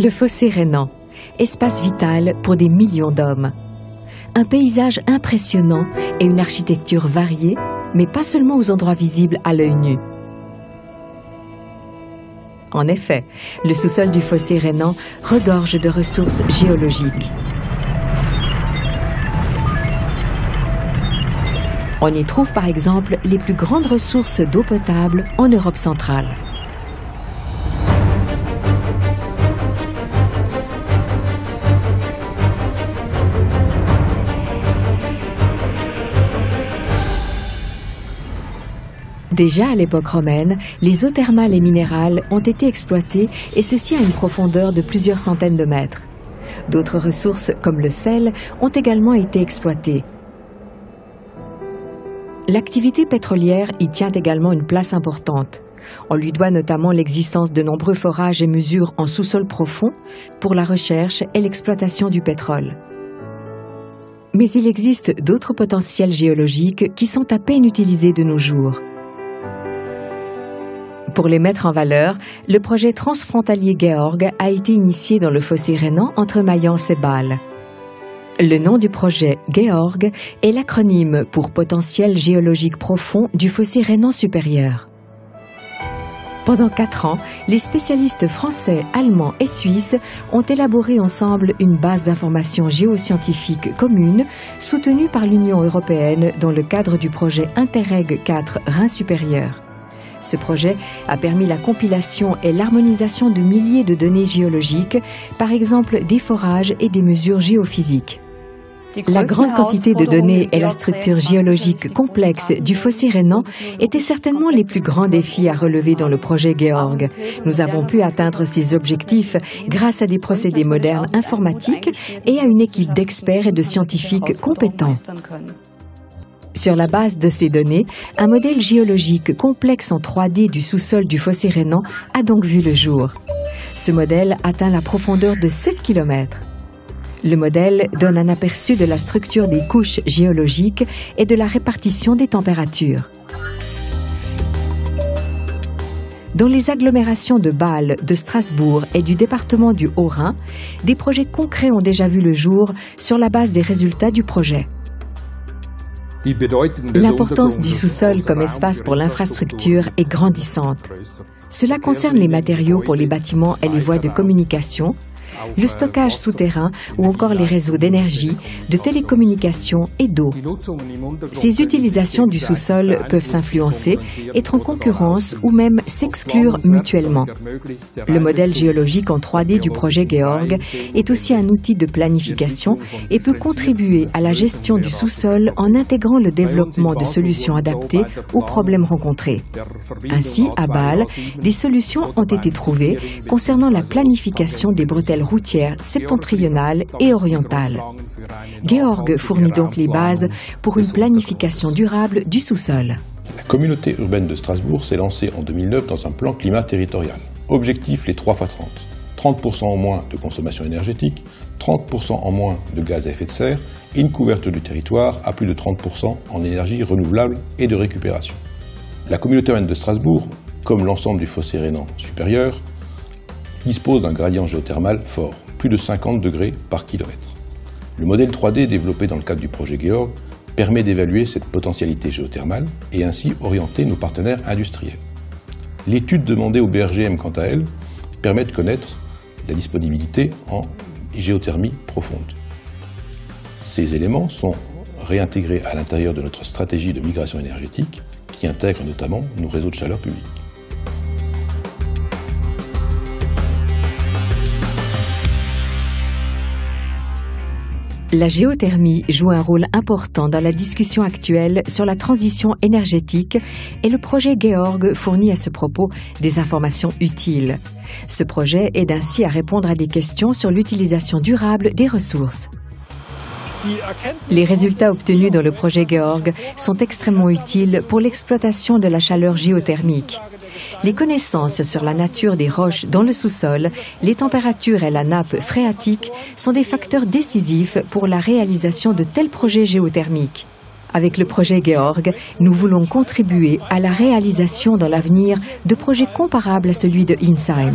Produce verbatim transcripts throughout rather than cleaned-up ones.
Le fossé rhénan, espace vital pour des millions d'hommes. Un paysage impressionnant et une architecture variée, mais pas seulement aux endroits visibles à l'œil nu. En effet, le sous-sol du fossé rhénan regorge de ressources géologiques. On y trouve par exemple les plus grandes ressources d'eau potable en Europe centrale. Déjà à l'époque romaine, les eaux thermales et minérales ont été exploitées, et ceci à une profondeur de plusieurs centaines de mètres. D'autres ressources, comme le sel, ont également été exploitées. L'activité pétrolière y tient également une place importante. On lui doit notamment l'existence de nombreux forages et mesures en sous-sol profond pour la recherche et l'exploitation du pétrole. Mais il existe d'autres potentiels géologiques qui sont à peine utilisés de nos jours. Pour les mettre en valeur, le projet transfrontalier Georg a été initié dans le fossé rhénan entre Mayence et Bâle. Le nom du projet Georg est l'acronyme pour Potentiel géologique profond du fossé rhénan supérieur. Pendant quatre ans, les spécialistes français, allemands et suisses ont élaboré ensemble une base d'informations géoscientifiques commune soutenue par l'Union européenne dans le cadre du projet Interreg quatre Rhin supérieur. Ce projet a permis la compilation et l'harmonisation de milliers de données géologiques, par exemple des forages et des mesures géophysiques. La grande quantité de données et la structure géologique complexe du fossé rhénan étaient certainement les plus grands défis à relever dans le projet Georg. Nous avons pu atteindre ces objectifs grâce à des procédés modernes informatiques et à une équipe d'experts et de scientifiques compétents. Sur la base de ces données, un modèle géologique complexe en trois D du sous-sol du fossé rhénan a donc vu le jour. Ce modèle atteint la profondeur de sept kilomètres. Le modèle donne un aperçu de la structure des couches géologiques et de la répartition des températures. Dans les agglomérations de Bâle, de Strasbourg et du département du Haut-Rhin, des projets concrets ont déjà vu le jour sur la base des résultats du projet. L'importance du sous-sol comme espace pour l'infrastructure est grandissante. Cela concerne les matériaux pour les bâtiments et les voies de communication, le stockage souterrain ou encore les réseaux d'énergie, de télécommunications et d'eau. Ces utilisations du sous-sol peuvent s'influencer, être en concurrence ou même s'exclure mutuellement. Le modèle géologique en trois D du projet Georg est aussi un outil de planification et peut contribuer à la gestion du sous-sol en intégrant le développement de solutions adaptées aux problèmes rencontrés. Ainsi, à Bâle, des solutions ont été trouvées concernant la planification des bretelles routières septentrionales et orientales. Georg fournit donc les bases pour une planification durable du sous-sol. La communauté urbaine de Strasbourg s'est lancée en deux mille neuf dans un plan climat territorial. Objectif, les trois fois trente. trente pour cent en moins de consommation énergétique, trente pour cent en moins de gaz à effet de serre et une couverture du territoire à plus de trente pour cent en énergie renouvelable et de récupération. La communauté urbaine de Strasbourg, comme l'ensemble du fossé rhénan supérieur, dispose d'un gradient géothermal fort, plus de cinquante degrés par kilomètre. Le modèle trois D développé dans le cadre du projet Georg permet d'évaluer cette potentialité géothermale et ainsi orienter nos partenaires industriels. L'étude demandée au B R G M, quant à elle, permet de connaître la disponibilité en géothermie profonde. Ces éléments sont réintégrés à l'intérieur de notre stratégie de migration énergétique qui intègre notamment nos réseaux de chaleur publique. La géothermie joue un rôle important dans la discussion actuelle sur la transition énergétique et le projet Georg fournit à ce propos des informations utiles. Ce projet aide ainsi à répondre à des questions sur l'utilisation durable des ressources. Les résultats obtenus dans le projet Georg sont extrêmement utiles pour l'exploitation de la chaleur géothermique. Les connaissances sur la nature des roches dans le sous-sol, les températures et la nappe phréatique sont des facteurs décisifs pour la réalisation de tels projets géothermiques. Avec le projet Georg, nous voulons contribuer à la réalisation dans l'avenir de projets comparables à celui de Insheim.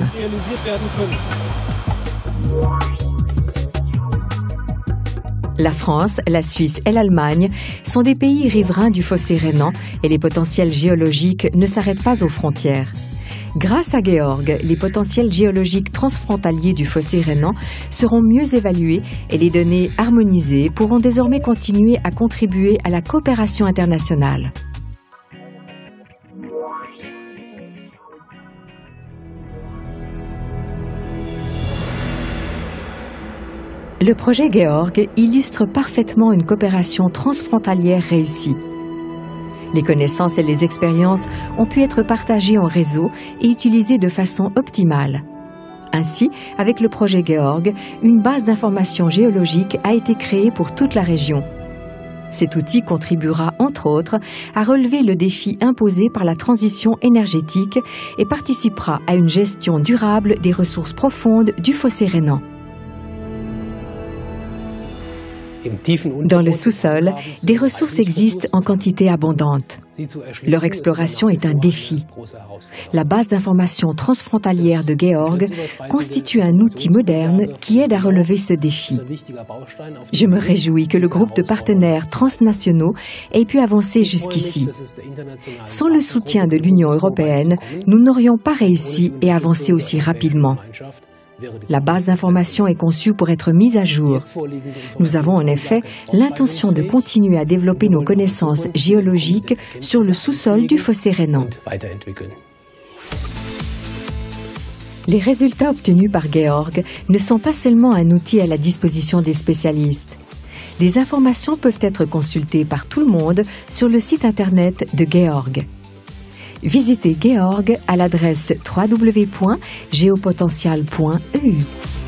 La France, la Suisse et l'Allemagne sont des pays riverains du fossé rhénan et les potentiels géologiques ne s'arrêtent pas aux frontières. Grâce à Georg, les potentiels géologiques transfrontaliers du fossé rhénan seront mieux évalués et les données harmonisées pourront désormais continuer à contribuer à la coopération internationale. Le projet Georg illustre parfaitement une coopération transfrontalière réussie. Les connaissances et les expériences ont pu être partagées en réseau et utilisées de façon optimale. Ainsi, avec le projet Georg, une base d'information géologique a été créée pour toute la région. Cet outil contribuera, entre autres, à relever le défi imposé par la transition énergétique et participera à une gestion durable des ressources profondes du fossé rhénan. Dans le sous-sol, des ressources existent en quantité abondante. Leur exploration est un défi. La base d'information transfrontalière de Georg constitue un outil moderne qui aide à relever ce défi. Je me réjouis que le groupe de partenaires transnationaux ait pu avancer jusqu'ici. Sans le soutien de l'Union européenne, nous n'aurions pas réussi et avancé aussi rapidement. La base d'information est conçue pour être mise à jour. Nous avons en effet l'intention de continuer à développer nos connaissances géologiques sur le sous-sol du fossé rhénan. Les résultats obtenus par Georg ne sont pas seulement un outil à la disposition des spécialistes. Les informations peuvent être consultées par tout le monde sur le site internet de Georg. Visitez Georg à l'adresse w w w point géopotentiel point e u.